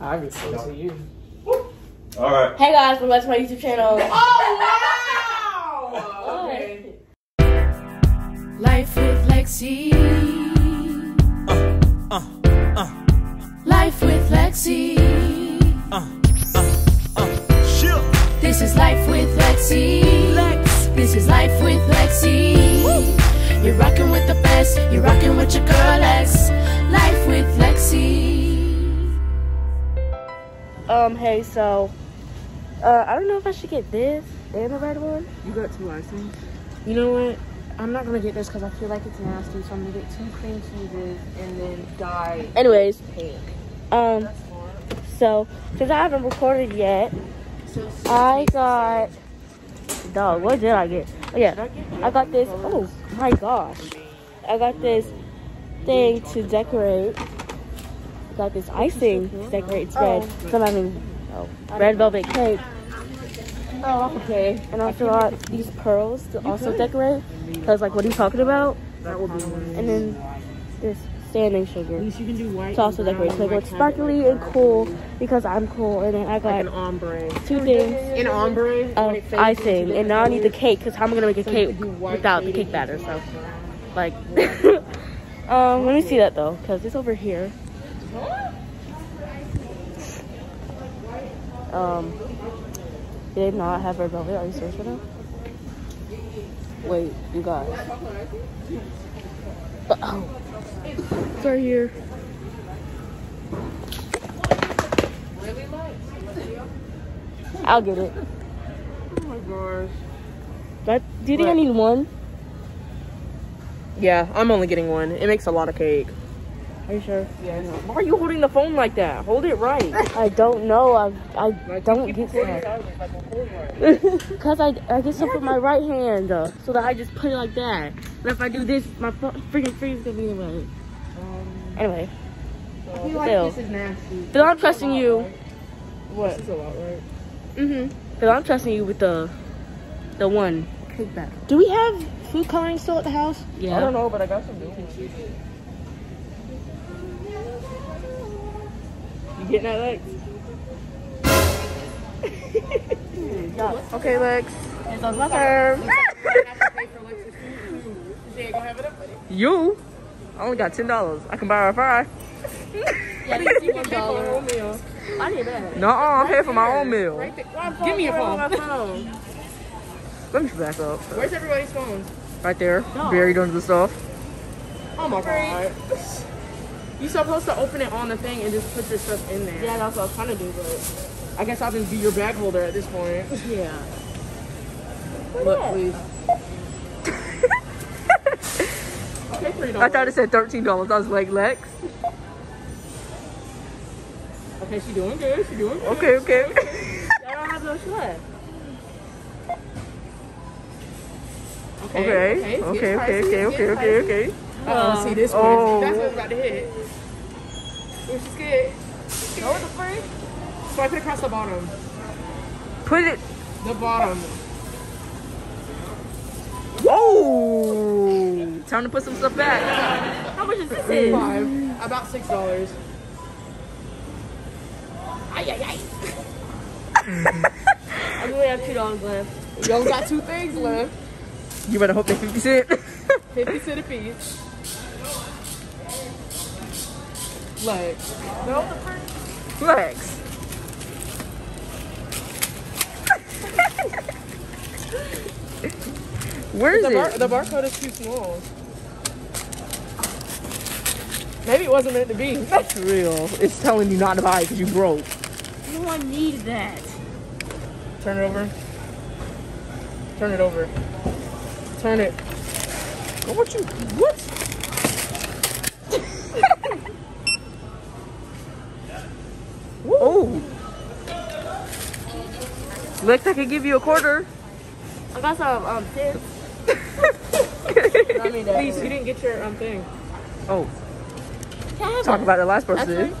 Obviously, to you. All right. Hey guys, welcome back to my YouTube channel. Oh wow! Okay. Life with Lexi. Life with Lexi. Sure. This is Life with Lexi. Lex. This is Life with Lexi. Woo. You're rocking with the best. You're rocking with your girl Lex. Life with Lexi. Hey, so, I don't know if I should get this and the red one. You got two icings. You know what? I'm not gonna get this because I feel like it's nasty, so I'm gonna get two cream cheeses and then dye. Anyways, pink. So, since I haven't recorded yet, I got, dog, what did I get? Oh, yeah, I got this, oh my gosh. I got this thing to decorate. Got this icing to decorate spread. So I mean, red velvet cake. Oh, okay. And I got these pearls to also decorate. Cause like, what are you talking about? That will be one. And then this standing sugar to also decorate. So I got sparkly and cool because I'm cool. And then I got an ombre. Two things. An ombre. Icing. And now I need the cake. Cause how am I gonna make a cake without the cake batter? So, like, let me see that though. Cause it's over here. They did not have red velvet. Are you serious right now? Wait, you guys. Oh, it's right here. I'll get it. Oh my gosh. Do you think I need one? Yeah, I'm only getting one. It makes a lot of cake. Are you sure? Yeah, I know. Why are you holding the phone like that? Hold it right. I don't know. I don't get that. Because I get stuff with my right hand, so that I just put it like that. But if I do this, my freaking finger's going to be in the way. Anyway. I feel like this is nasty. But I'm trusting you. What? This is a lot, right? Mm-hmm. But I'm trusting you with the one. Cake batter. Do we have food coloring still at the house? Yeah. I don't know, but I got some new ones. Getting that, Lex? Okay, Lex. It's on my turn. You? I only got $10. I can buy her a fry. Yeah, you $1. Meal. I need that. No, I'm paying for my own meal. Right, give me your phone. Let me back up. Where's everybody's phones? Right there, buried under the stuff. Oh my god. You're supposed to open it on the thing and just put your stuff in there. Yeah, that's what I was trying to do, but I guess I'll just be your bag holder at this point. Yeah. Look, please. Okay, $3. I thought it said $13. I was like, Lex. Okay, she's doing good. She's doing good. Okay, okay. I don't have much left. Okay, okay, okay, okay, okay, okay, okay, okay. I see this one. Oh. That's what about to hit. Which is good. Go with the frame. Swipe it across the bottom. Put it. The bottom. Whoa! Time to put some stuff back. How much is this in? $5. About $6. Ay, ay, ay. I only have $2 left. You only got two things left. You better hope they're 50 cent. 50 cent a piece. Lex. No, Lex. Where is it? The barcode is too small. Maybe it wasn't meant to be. That's real. It's telling you not to buy it because you broke. No one needs that. Turn it over. Turn it over. Turn it. Oh, what you? What? Oh, Lex, I can give you a quarter. I got some tips. Please, you didn't get your thing. Oh, talk about the last person. Actually,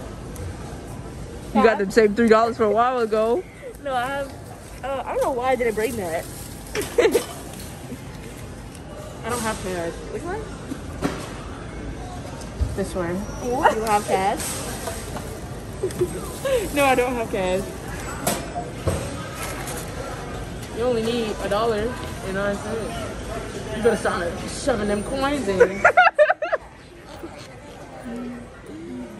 you got the same $3 for a while ago. No, I have. I don't know why I didn't bring that. I don't have cash. Which one? This one. What? You have cash. No, I don't have cash. You only need $1.09. You better start shoving them coins in.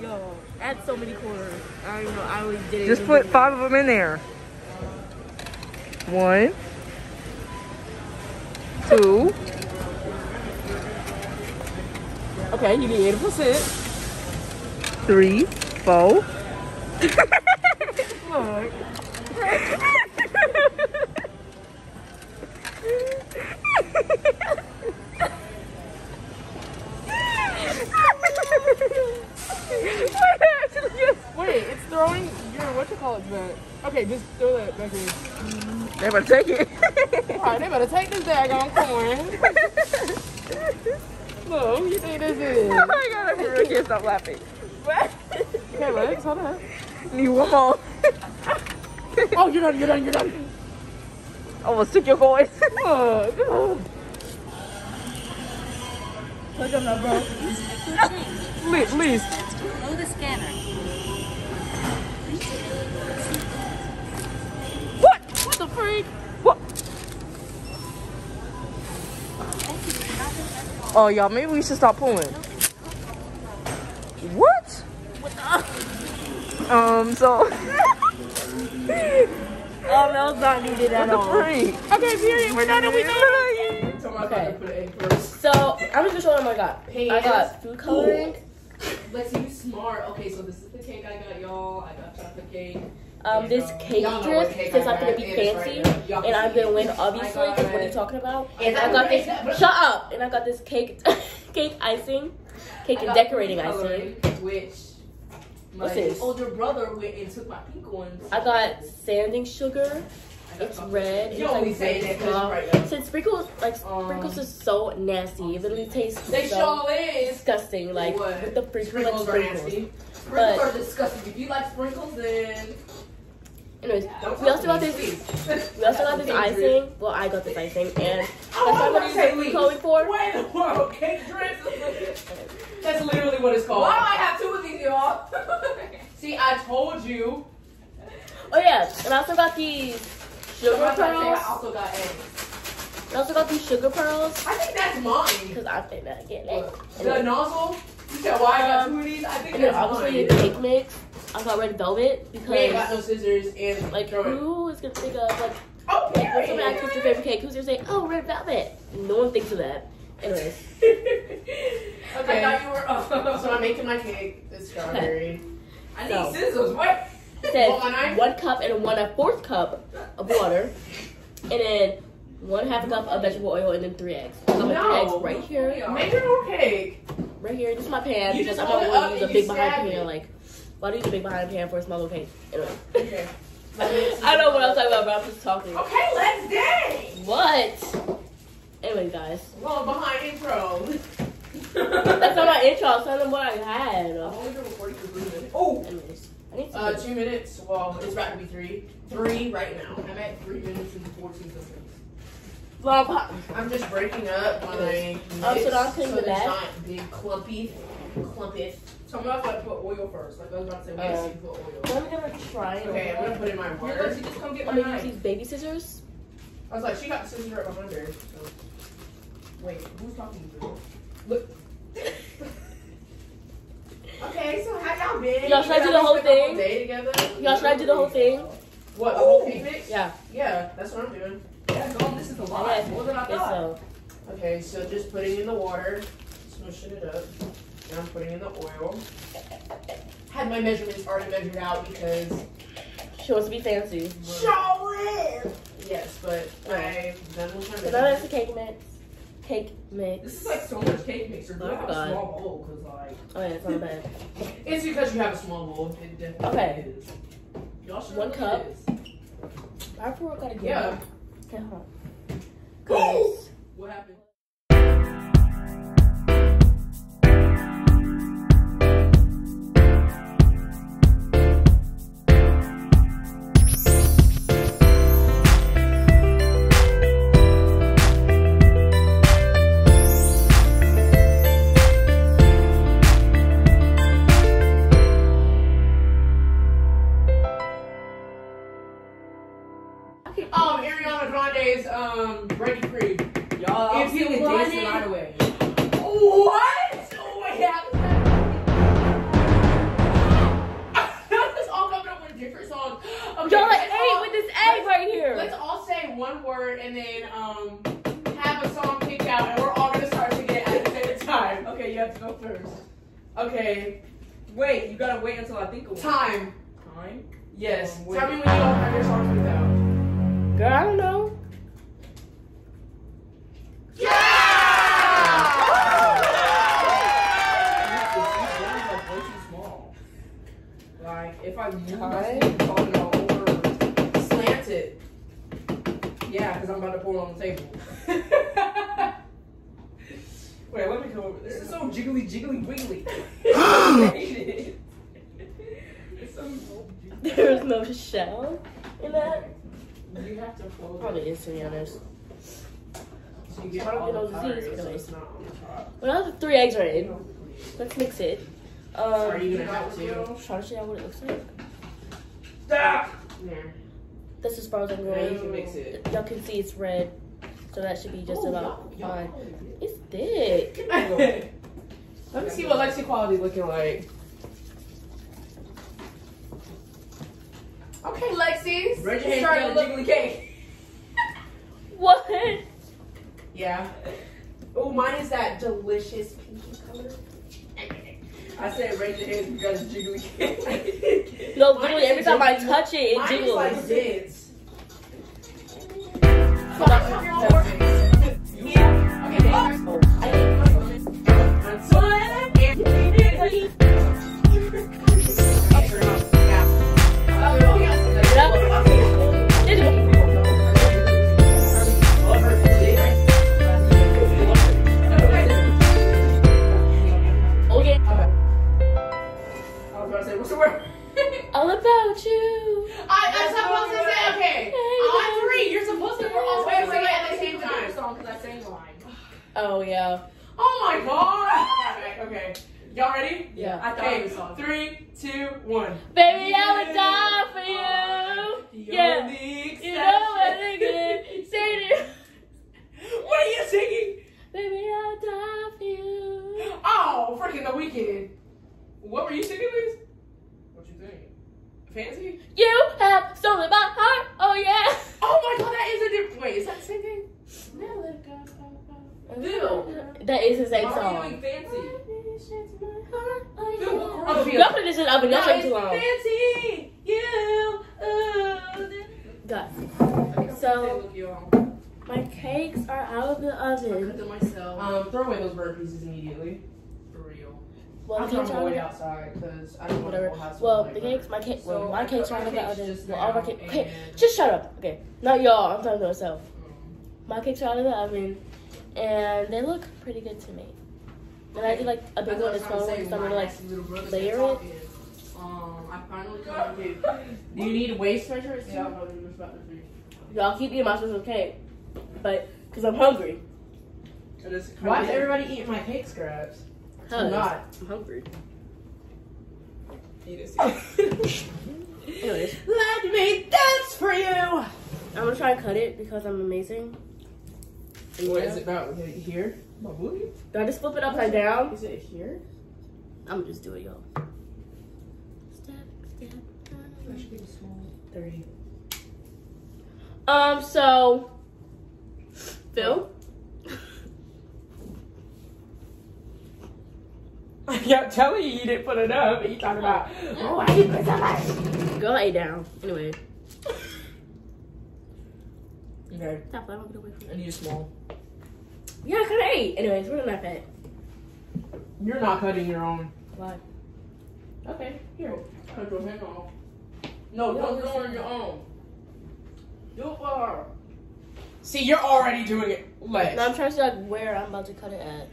Yo, add so many quarters. I don't know, I always did it. Just put 5 of them in there. 1, 2. Okay, you need 80%. 3, 4. Wait, it's throwing your whatchamacallit back. Okay, just throw that back in. They better take it. Alright, they better take this daggone corn. Look, you think this is? Oh my god, I for real can't stop laughing. What? Okay, legs, hold on. Need one more. Oh, you're done, you're done, you're done. I almost took your voice. Look. Look at that, bro. Please, please. Load the scanner. What? What the freak? What? Oh, y'all, maybe we should stop pulling. What? What the? Oh, that was not needed at all. Freak? Okay, period. We're not even done. Okay. So, I'm just gonna show them what I got. Pink, I got food coloring. Let's use smart. Okay, so this is the cake I got, y'all. I got chocolate cake. This cake dress, because I'm gonna be fancy, and I'm gonna win, obviously, because what are you talking about? And I got this. Shut up! And I got this cake icing, cake and decorating icing. Which my older brother went and took my pink ones. I got sanding sugar. It's red. You only say that because I'm right now. Since sprinkles, like sprinkles, is so nasty. It literally tastes. They so sure is disgusting. Like what? With the sprinkles are nasty. Sprinkles are disgusting. If you like sprinkles, then. Anyways, we also got this icing. Well, I got this icing, and that's what I'm going for. What in the world? Cake dress? That's literally what it's called. Why do I have 2 of these, y'all? See, I told you. Oh yeah, and I also got these sugar pearls. I also got these sugar pearls. I think that's mine. Because I think that I get it. The nozzle? You said why I got 2 of these? I think that's mine. Obviously the cake mix. I got red velvet because we ain't got no scissors and like who is gonna think of like when someone asks what's your favorite cake, who's gonna say, oh, red velvet? No one thinks of that. Anyways. Okay. I thought you were so I'm making my cake. It's strawberry. I need scissors, what? It says 1 cup and 1/4 cup of water, and then 1/2 cup of vegetable oil, and then 3 eggs. So I'm gonna put eggs right here. Make your own cake. Right here, this is my pan because I'm gonna use a big behind pan. Like, why do you use a big behind pan for a small little cake? Anyway. Okay. I don't know what I'm talking about, but I'm just talking. Okay, let's dance. What? Anyway, guys. Well, behind intro. That's not my intro. I'm telling them what I had. Oh. Anyways. 2 minutes. Well, it's about to be 3. 3 right now. I'm at 3 minutes and 14 seconds. Well, I'm just breaking up my. So I'm cleaning the back. Not big clumpy. So I'm not gonna put oil first. Like I was about to say, why you put oil? I'm gonna try it. Okay, I'm gonna put in my water. She just come get my knife. These baby scissors. I was like, she got scissors right behind her. So. Wait, who's talking to you? Look. Okay, so how y'all been? Y'all should I do the whole thing? Y'all should I do the whole thing? What, the whole thing mix? Yeah. Yeah, that's what I'm doing. Yeah, go on, this is a lot. Yeah, more than I thought. So. Okay, so just putting in the water, smooshing it up. Now I'm putting in the oil. Had my measurements already measured out because... She wants to be fancy. Show it! Yes, but I've done with my measurements. So now that's the cake mix. Cake mix. This is like so much cake mix. You're gonna have a small bowl because like. Oh yeah, it's not bad. It's because you have a small bowl. It definitely is. Y'all should 1 cup. I forgot gotta get it. Okay, hold on. What happened? Friday's Ready Free. Y'all, if you want it right away. What? Oh my God. Let's all come up with a different song. Okay, y'all like eight with this egg right here. Let's all say one word and then have a song picked out, and we're all gonna start to get at the same time. Okay, you have to go first. Okay. Wait, you gotta wait until I think of one. Time. Time? Yes. Tell me when you all have your songs picked out. Girl, I don't know. Yeah! Like, if I move my phone all over, slant it. Yeah, because I'm about to pull it on the table. Wait, let me come over there. This is so jiggly, jiggly, wiggly. I hate it. It's so jiggly. There's no shell in that. You have to fold. Probably is, to be honest. So you get all the colors, so it's not on the top. Well, now the three eggs are in. Let's mix it. Are you gonna have to? Try to see what it looks like. Stop! Nah. That's as far as I'm going. You can mix it. Y'all can see it's red, so that should be just about fine. It's thick. Let me see what Lexi quality is looking like. Okay, Lexi. Reggie started a jiggly cake. What? Yeah. Oh, mine is that delicious pinky color. I said raise your hands because it's jiggly cake. No, literally every time I touch it, it jiggles. Mine is like this. All about you. I'm supposed to say, okay, on three, you're supposed to, we're all supposed to at the same time. Song, because I sang the line. Oh, yeah. Oh, my God. Okay. Y'all ready? Yeah. I thought it was song. 3, 2, 1. Baby, I would die for you. Yeah. You know what I'm going to say to you. What are you singing? Baby, I would die for you. Oh, freaking The Weeknd. What were you singing, Liz? What you singing? Fancy? You have stolen my heart, oh yeah! Oh my God, that is a different. Wait, is that singing? No, let go. Dude, that is his same song. Why are you doing Fancy? Y'all put this in the oven, y'all take too long. Fancy, you, God. So, my cakes are out of the oven. I cooked them myself. Throw away those bird pieces immediately. Well, I'm trying to wait outside because I don't want to have my cake's trying to get out of the oven. Well, all my cake. Okay, just shut up. Okay, not y'all. I'm talking to myself. My cake's out of the oven, and they look pretty good to me. And I did like a big one as well, so I'm gonna like layer it. I finally got it. Do you need waist measures? Yeah, y'all keep eating my special cake, but because I'm hungry. Why is everybody eating my cake scraps? I'm not. I'm hungry. Eat it. Anyways. Let me dance for you! I'm gonna try to cut it because I'm amazing. And what is it about? Is it here? My booty? Do I just flip it upside down? Is it here? I'm just doing it, y'all. Step, step. That should be small. 30. So. Phil? I'm telling you, you didn't put it up. You talking about, oh, I didn't put that up. Go lay down. Anyway. Okay. Stop, I don't get away from it. I need a small. Yeah, I could have ate. Anyways, we're gonna fat. You're not cutting your own. Why? Okay, here. Cut your hand off. No, don't do it on your own. Do it for her. See, you're already doing it less. No, I'm trying to see like where I'm about to cut it at.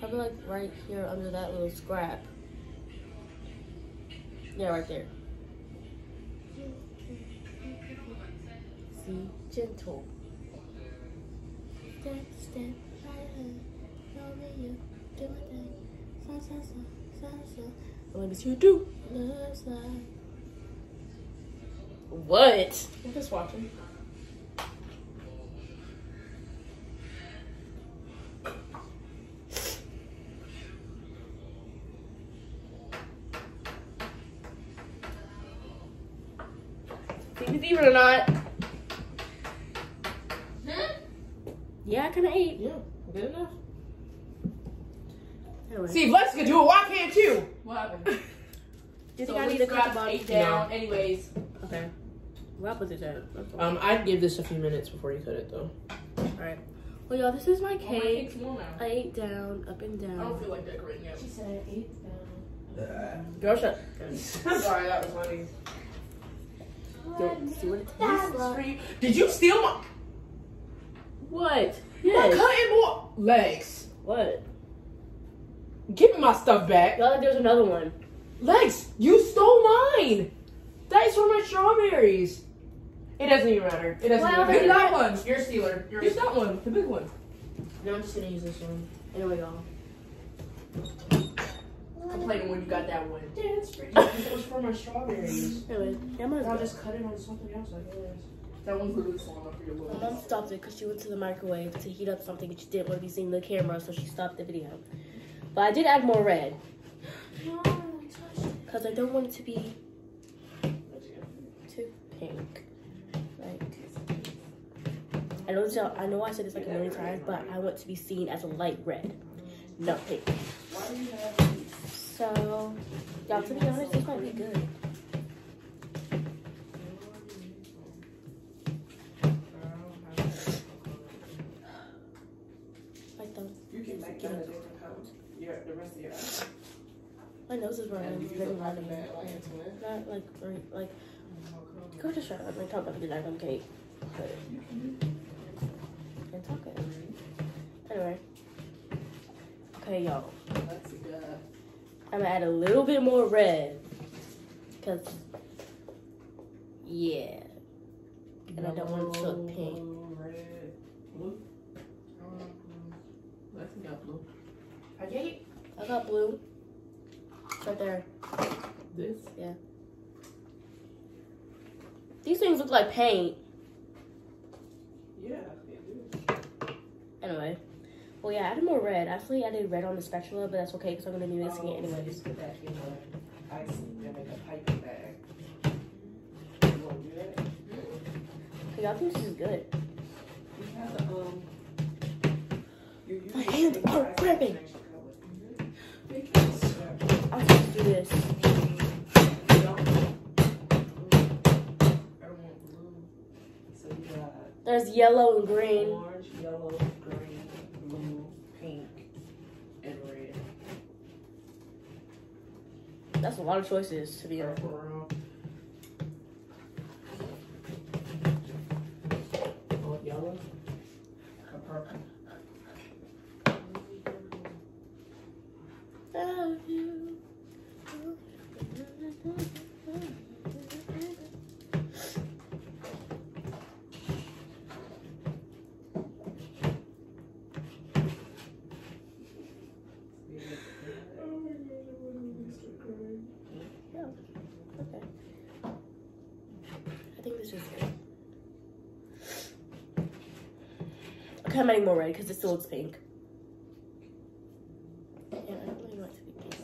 Probably like right here under that little scrap. Yeah, right there. See, gentle. Step, step, right over you. Do my thing. So, so, so, so, so. What does you do? What? I'm just watching. Believe it or not. Huh? Yeah, I kind of ate. Yeah, good enough. Anyway. See, if Lex can do it, why can't you? What happened? Do you think I need to cut the body down? No. Anyways. Okay. Well, I'll put it at? I'd give this a few minutes before you cut it, though. Alright. Well, y'all, this is my cake. Oh, my I ate down, up and down. I don't feel like decorating yet. She said I ate down. Girl, shut up. Sorry, that was funny. Don't see what it tastes like. Did you steal my... What? Yes. I'm cutting more... Legs. What? Give me my stuff back. Y'all, there's another one. Lex, you stole mine. That is for my strawberries. It doesn't even matter. It doesn't matter. Pick that one. You're a stealer. Use that one. The big one. No, I'm just going to use this one. Anyway, y'all. I'm playing when you got that one. Yeah, it's pretty good. It was for my strawberries. Anyway, I'll just cut it on something else, I guess. That one's really falling off your lips. My mom stopped it because she went to the microwave to heat up something, and she didn't want to be seeing the camera, so she stopped the video. But I did add more red. Because I don't want it to be too pink. Like, I know I said this like a million times, but I want to be seen as a light red, not pink. So, y'all, to be honest, this might be good. Like those. You can make that a different color. Yeah, the rest of your eyes. My nose is running. Not like, go to shut up and talk about the diagram cake. And talk it. Anyway. Okay, y'all. I'm gonna add a little bit more red. Cause, yeah. And I don't want to look pink. Red. Blue? I got blue. I got blue. Right there. This? Yeah. These things look like paint. Yeah, they do. Anyway. Well, yeah, I added more red. Actually, I did red on the spatula, but that's okay because I'm going to be mixing it anyway. Just put that in the ice and make a piping bag. You want to do that? Okay, y'all think this is good. You have to, my hands are ripping. I'm supposed to do this. There's yellow and green. Orange, yellow, green, blue, pink, and red. That's a lot of choices, to be honest. Yellow, purple. Love you. Okay, I'm adding more red because it still looks pink. Yeah, I don't really want it to be pink.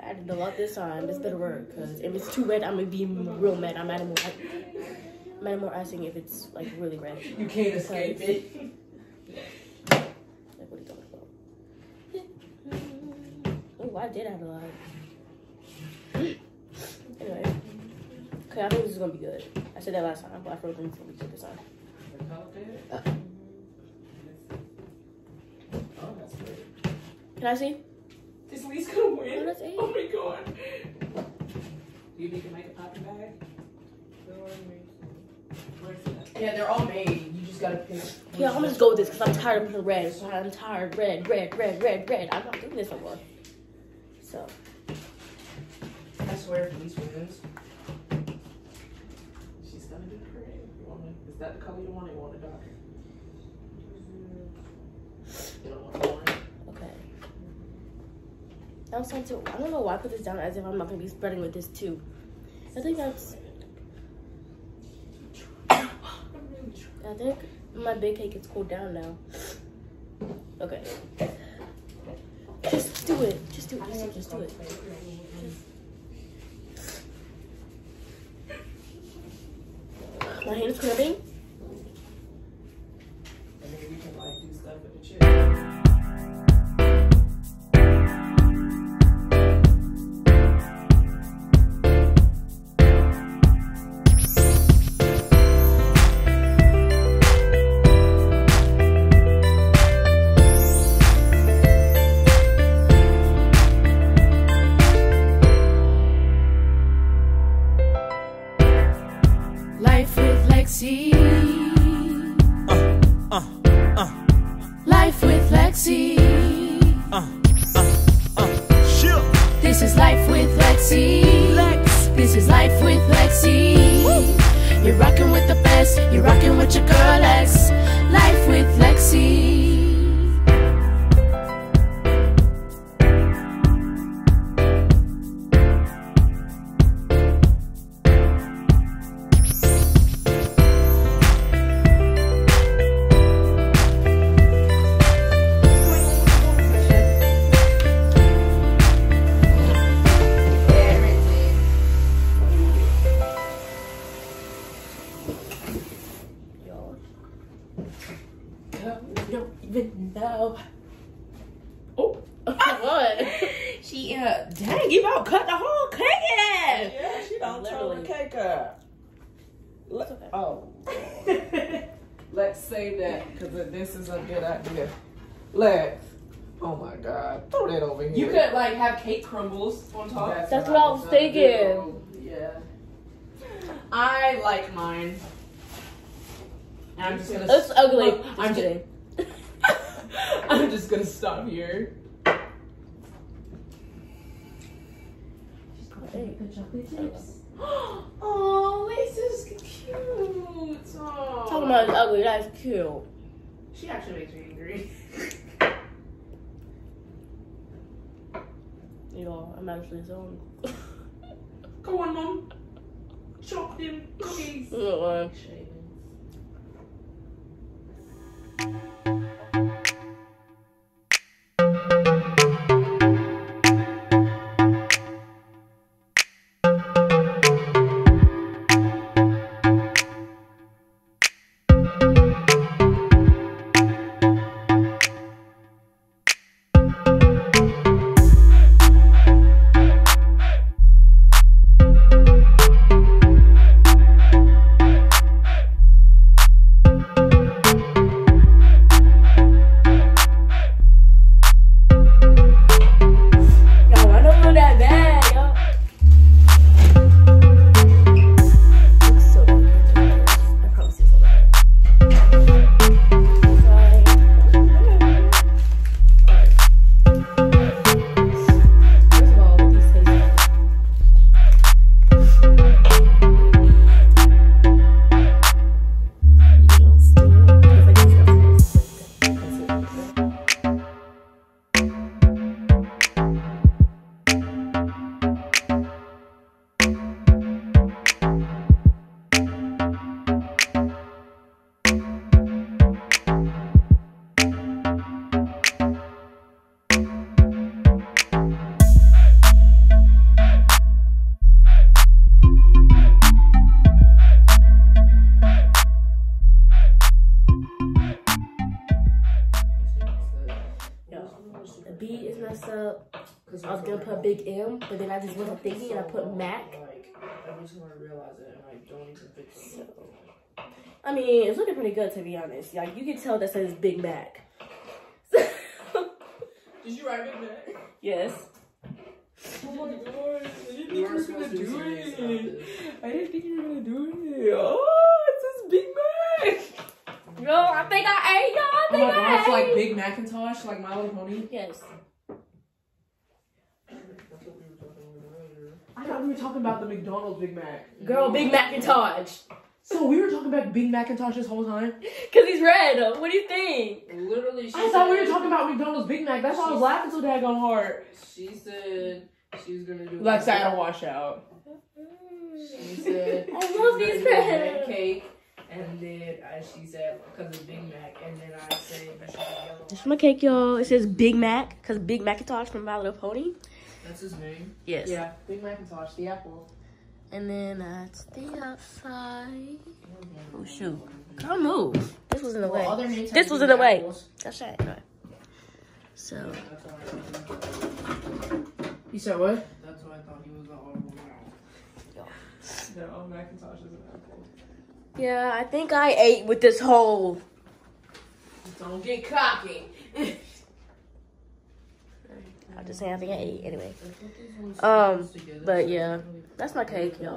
I added a lot this time. It's better work because if it's too red, I'm gonna be real mad. I'm adding more icing if it's like really red. You can't escape it. Like, what are you talking about? Oh, I did add a lot. Anyway. Okay, I think this is gonna be good. I said that last time, but I feel like it's gonna be good this time. Oh, that's great. Can I see? Is Lee's gonna win? Oh, that's eight. Oh my god. Do you need to make a popping bag? Yeah, they're all made. You just gotta pick. Yeah, I'm gonna just go with this because I'm tired of the red. So I'm tired. Red, red, red, red, red. I'm not doing this no more. So. I swear, if Lisa wins. Is that the color you want? Or you want it darker? You don't want orange. Okay. That was fun too. I don't know why I put this down as if I'm not gonna be spreading with this too. I think that's. I think my big cake is cooled down now. Okay. Just do it. Just do it. Just do it. Just do it. My hand is cramping. And then we can like do stuff with the children. Life with Lexi. Life with Lexi. Sure. This is Life with Lexi. Lex. This is Life with Lexi. Woo. You're rocking with the best. You're rocking with your girl Lex. Life with Lexi. Don't even know. Oh, what? She dang, you about cut the whole cake in. Yeah, she don't turn the cake up. Okay. Oh, let's save that because this is a good idea. Let's. Oh my God, throw that over here. You could like have cake crumbles on top. That's what I was thinking. Yeah, I like mine. I'm just gonna. That's ugly. I'm kidding. I'm just gonna stop here. She's got the chocolate chips. Oh, Lisa's cute. Oh. Talking about it's ugly, that's cute. She actually makes me angry. Y'all, I'm actually zoned. Go on, Mom. Chop them cookies. Up. I was gonna put Big M, but then I just wasn't thinking, and I put Mac. Like, every time I realize it, and I don't even think so. I mean, it's looking pretty good to be honest. Like you can tell that says Big Mac. Did you write Big Mac? Yes. Oh my God! I didn't think you were gonna do it. I didn't think you were gonna do it. Oh, it says Big Mac. Yo, I think I ate y'all. Oh my God! It's like Big Macintosh, like My Little Pony. Yes. I thought we were talking about the McDonald's Big Mac. Girl, Big Macintosh. So we were talking about Big Macintosh this whole time? Because he's red. What do you think? Literally, she I thought we were talking about McDonald's Big Mac. That's why I was laughing so daggone hard. She said she was going to do it. Like, I wash out. She said I love these pancake. And then she said, because of Big Mac. And then I said, this is my cake, y'all. It says Big Mac. Because Big Macintosh from My Little Pony. That's his name? Yes. Yeah, Big Macintosh, the apple. And then I stay outside. Oh, shoot. Come move. This was in the way. This was in the way. That's right. All right. So. You said what? That's what I thought he was the audible now. They're all Macintoshes and apples. Yeah, I think I ate with this whole. Don't get cocky. I just saying, I think I ate anyway. But yeah, that's my cake, y'all.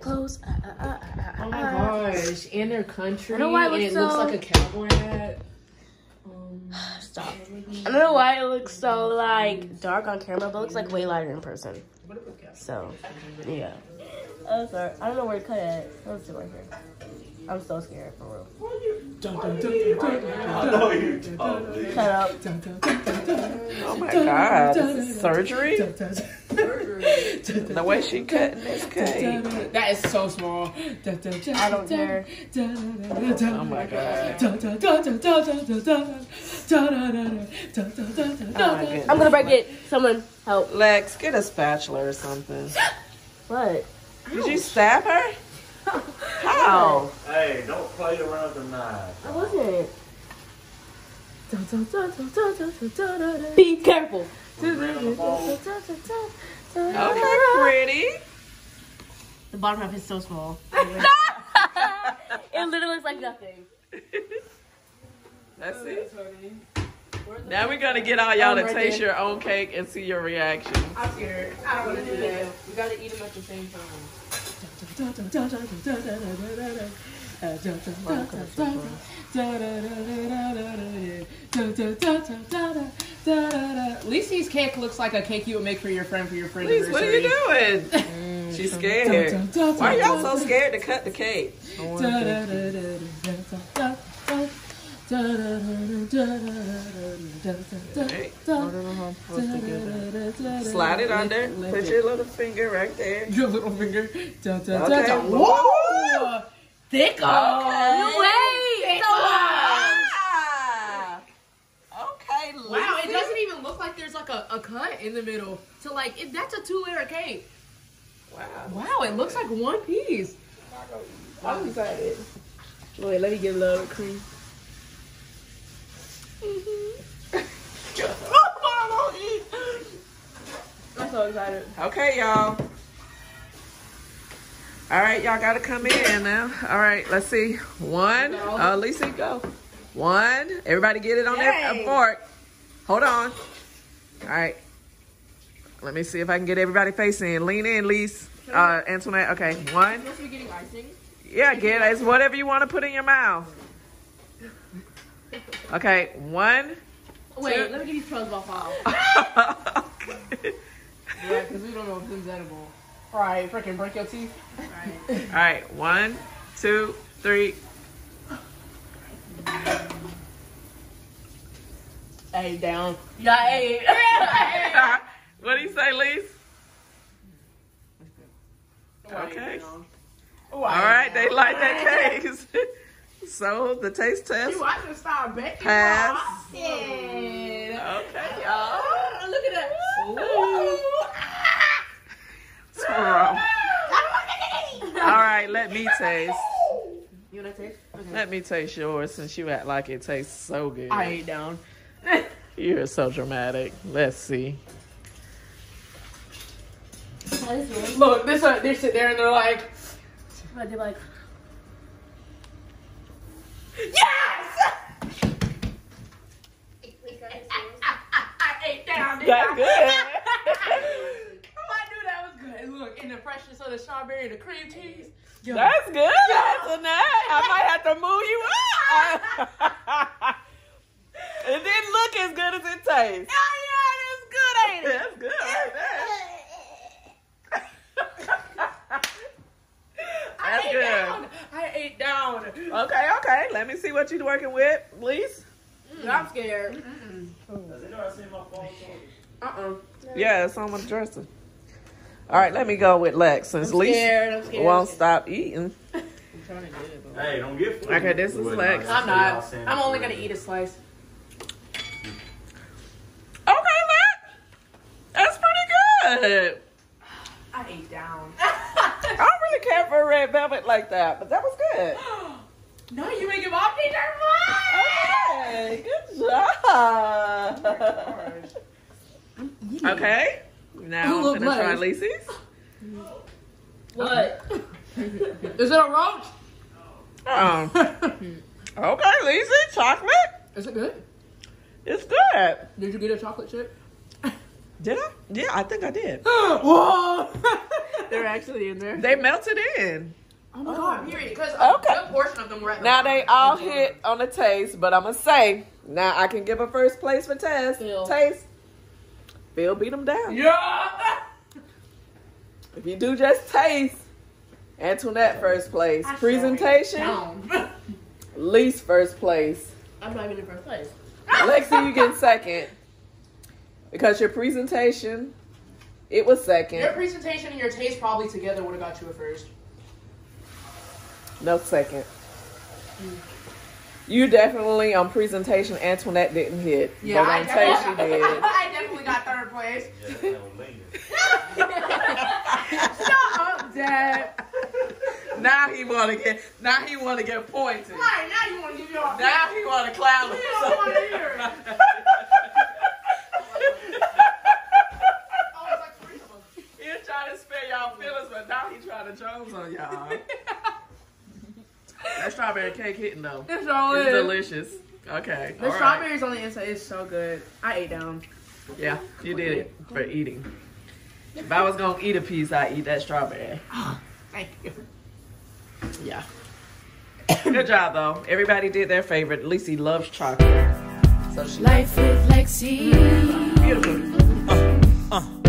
Close. Oh my gosh, in their country, and it looks like a cowboy hat. Stop. I don't know why it looks so like dark on camera, but it looks like way lighter in person. So, yeah. Oh, sorry. I don't know where to cut it. Let's do it right here. I'm so scared, for real. Shut up. Oh my God, this is surgery? The way she cutting this cake. That is so small. I don't care. Oh my God. Oh, I'm gonna break it. Someone help. Lex, get a spatula or something. What? Did you stab her? How? Hey, don't play around the knife. I wasn't. Be careful. Okay, pretty. The bottom half is so small. It literally looks like nothing. That's it. Now we're gonna get all y'all to taste your own cake and see your reaction. I'm scared. I don't wanna do that. We gotta eat them at the same time. Lisi's cake looks like a cake you would make for your friend Lisi, what are you doing? She's scared. Why are y'all so scared to cut the cake? Slide it under. Put your little finger right there. Your little finger. Okay. Whoa! Thick. Okay. Wow! It doesn't even look like there's like a cut in the middle. So like, that's a 2-layer cake. Wow. Wow! It looks like one piece. I'm excited. Wait, let me get a little cream. I'm so excited. Okay, y'all. All right, y'all gotta come in now. All right, let's see. One. Lisi, go. One. Everybody get it on their fork. Hold on. All right. Let me see if I can get everybody face in. Lean in, Lise. Antoinette. Okay. One. Supposed to be getting icing. Yeah, get it. It's whatever you want to put in your mouth. Okay, one. Wait, let me get these pearls off out. Yeah, because we don't know if this is edible. All right, freaking break your teeth. All right. All right, 1, 2, 3. Hey, down. Yeah, hey. What do you say, Lise? Okay. All right, they like that case. So the taste test. You, I just started baking. Pass. Awesome. Okay, y'all. Oh, look at that. Ooh. All right, let me taste. You wanna taste? Okay. Let me taste yours since you act like it tastes so good. I ain't down. You're so dramatic. Let's see. Look, they sit there and they're like. They're like. Yes! I ate down. That's good. I knew that was good. Look, in the freshness of the strawberry and the cream cheese. Yo. That's good. Yo. That's enough. I might have to move you up. It didn't look as good as it tastes. Oh, yeah, that's good, ain't it? That's good. Down. Okay. Let me see what you're working with, please. I'm scared. Yeah, it's on my dresser. All right, let me go with Lex since Lise won't stop eating. I'm trying to get it, but hey, don't get food. Okay, this is Lex. I'm not. I'm only gonna eat a slice. Okay, Lex. That's pretty good. I I ate down. I don't really care for a red velvet like that, but that was good. No, you make your mom teach her mine. Okay, good job. Oh my gosh. I'm eating. Okay, now I'm gonna try Lacey's. What? Is it a roach? Oh. Okay, Lacey, chocolate. Is it good? It's good. Did you get a chocolate chip? Did I? Yeah, I think I did. Whoa! They're actually in there. They melted in. Oh my God, period. Because okay. A good portion of them were at the Now they all hit on the taste, but I'm going to say, now I can give a first place for Tess. Taste. Phil beat them down. Yeah! If you do just taste, Antoinette first place. Presentation, least first place. I'm not even in first place. Lexi, you get second. Because your presentation, it was second. Your presentation and your taste probably together would have got you a first. No second. Mm. You definitely, on presentation, Antoinette didn't hit. Yeah, but on taste, you did. I definitely got third place. Shut up, Dad. Now he want to get points. Right, now you want to give your Now he want to clown us. You don't want to hear it. Jones on y'all. That strawberry cake hitting though. It sure is. It's delicious. Okay. The strawberries on the inside is so good. I ate down. Yeah, you did it for eating. If I was gonna eat a piece, I'd eat that strawberry. Oh, thank you. Yeah. Good job though. Everybody did their favorite. Lexi loves chocolate. So she Life with Lexi. Beautiful.